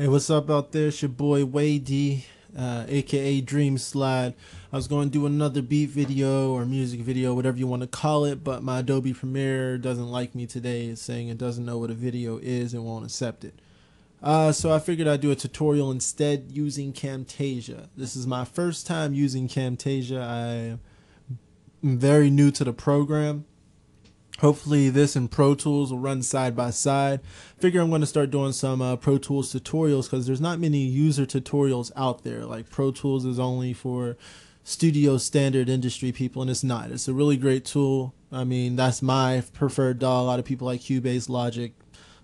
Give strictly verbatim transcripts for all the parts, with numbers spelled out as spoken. Hey, what's up out there? It's your boy WayD, uh, aka DreamSlide. I was going to do another beat video or music video, whatever you want to call it, but my Adobe Premiere doesn't like me today. It's saying it doesn't know what a video is and won't accept it. Uh, so I figured I'd do a tutorial instead using Camtasia. This is my first time using Camtasia. I'm very new to the program. Hopefully this and Pro Tools will run side by side. Figure I'm going to start doing some uh, Pro Tools tutorials because there's not many user tutorials out there. Like Pro Tools is only for studio standard industry people, and it's not. It's a really great tool. I mean, that's my preferred D A W. A lot of people like Cubase, Logic,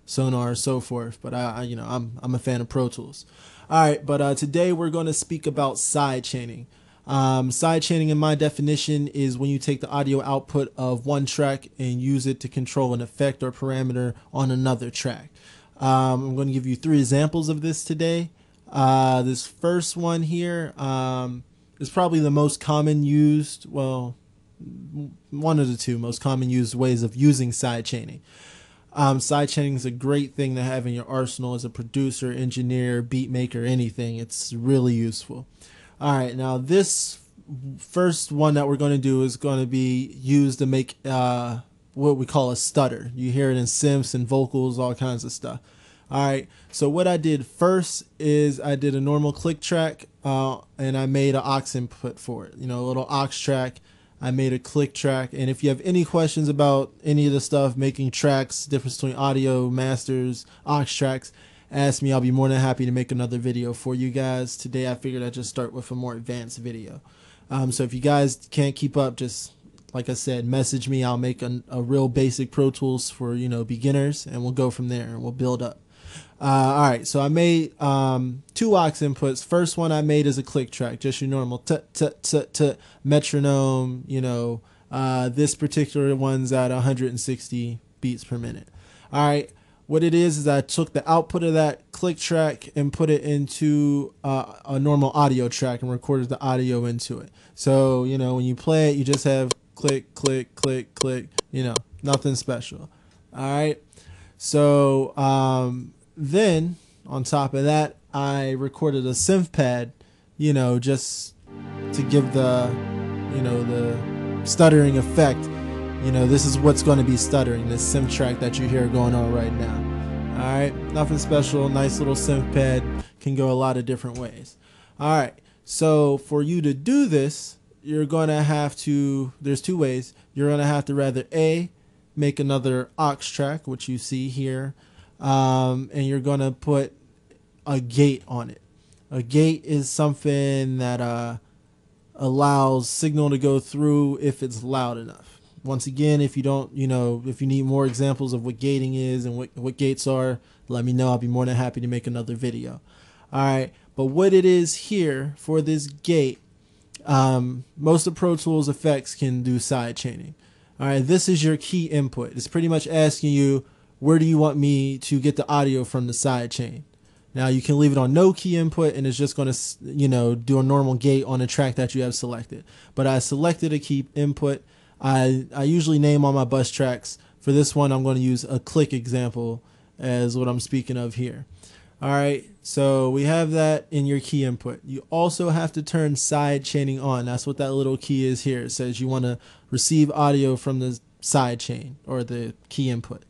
Sonar, so forth. But I, I you know, I'm I'm a fan of Pro Tools. All right, but uh, today we're going to speak about side chaining. Um, side chaining, in my definition, is when you take the audio output of one track and use it to control an effect or parameter on another track. Um, I'm going to give you three examples of this today. Uh, this first one here um, is probably the most common used, well, one of the two most common used ways of using side chaining. Um, side chaining is a great thing to have in your arsenal as a producer, engineer, beat maker, anything. It's really useful. Alright, now this first one that we're going to do is going to be used to make uh, what we call a stutter. You hear it in synths and vocals, all kinds of stuff. Alright, so what I did first is I did a normal click track uh, and I made an aux input for it. You know, a little aux track. I made a click track. And if you have any questions about any of the stuff, making tracks, difference between audio, masters, aux tracks, ask me. I'll be more than happy to make another video for you guys. Today I figured I'd just start with a more advanced video. Um, so if you guys can't keep up, just like I said, message me. I'll make a, a real basic Pro Tools for, you know, beginners, and we'll go from there and we'll build up. Uh, alright, so I made um, two aux inputs. First one I made is a click track, just your normal tut tut tut tut metronome, you know. Uh, this particular one's at one hundred sixty beats per minute. Alright. What it is is I took the output of that click track and put it into uh, a normal audio track and recorded the audio into it. So, you know, when you play it, you just have click, click, click, click, you know, nothing special. All right. So um, then on top of that, I recorded a synth pad, you know, just to give the, you know, the stuttering effect. You know, this is what's going to be stuttering, this synth track that you hear going on right now. Alright, nothing special, nice little synth pad, can go a lot of different ways. Alright, so for you to do this, you're going to have to, there's two ways. You're going to have to rather A, make another aux track, which you see here, um, and you're going to put a gate on it. A gate is something that uh, allows signal to go through if it's loud enough. Once again, if you don't, you know, if you need more examples of what gating is and what, what gates are, let me know. I'll be more than happy to make another video. All right. But what it is here for this gate, um, most of Pro Tools effects can do side chaining. All right. This is your key input. It's pretty much asking you, where do you want me to get the audio from the side chain? Now you can leave it on no key input and it's just going to, you know, do a normal gate on a track that you have selected. But I selected a key input. I, I usually name all my bus tracks. For this one, I'm going to use a click example as what I'm speaking of here. All right, so we have that in your key input. You also have to turn side chaining on. That's what that little key is here. It says you want to receive audio from the side chain or the key input.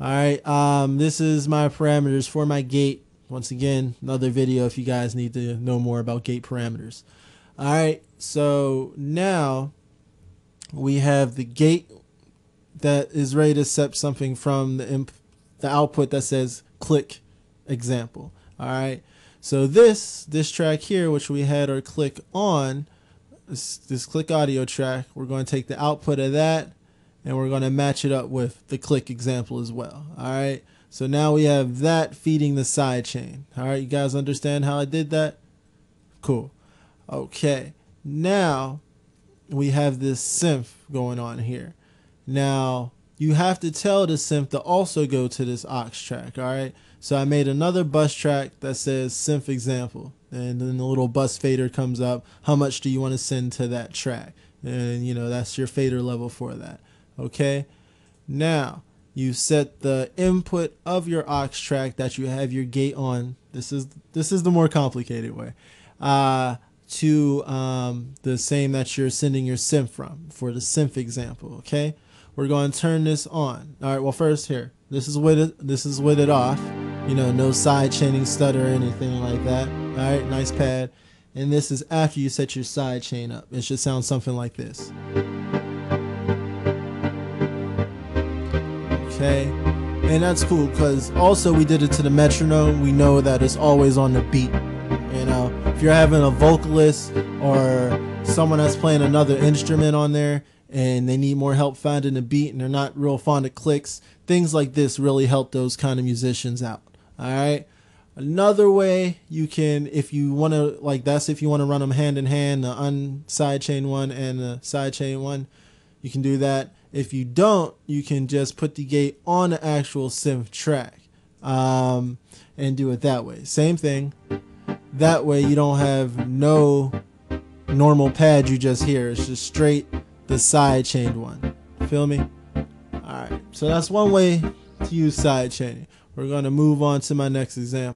All right, um, this is my parameters for my gate. Once again, another video if you guys need to know more about gate parameters. All right, so now we have the gate that is ready to accept something from the imp the output that says click example. All right, so this this track here, which we had our click on, this, this click audio track, we're going to take the output of that and we're going to match it up with the click example as well. All right, so now we have that feeding the side chain. All right, you guys understand how I did that? Cool. Okay, now we have this synth going on here. Now you have to tell the synth to also go to this aux track. All right, so I made another bus track that says synth example, and then the little bus fader comes up. How much do you want to send to that track? And you know, that's your fader level for that. Okay, now You set the input of your aux track that you have your gate on. This is this is the more complicated way. Uh, to um, the same that you're sending your synth from for the synth example. Okay, we're going to turn this on. All right. Well, first here, this is with it. This is with it off. You know, no side chaining, stutter, anything like that. All right. Nice pad. And this is after you set your side chain up. It should sound something like this. Okay. And that's cool because also we did it to the metronome. We know that it's always on the beat. You know, if you're having a vocalist or someone that's playing another instrument on there and they need more help finding the beat and they're not real fond of clicks, things like this really help those kind of musicians out. All right. Another way you can, if you want to, like that's if you want to run them hand in hand, the unside chain one and the side chain one, you can do that. If you don't, you can just put the gate on the actual synth track um, and do it that way. Same thing. That way you don't have no normal pad you just hear. It's just straight the side chained one. Feel me? All right. So that's one way to use side chaining. We're going to move on to my next example.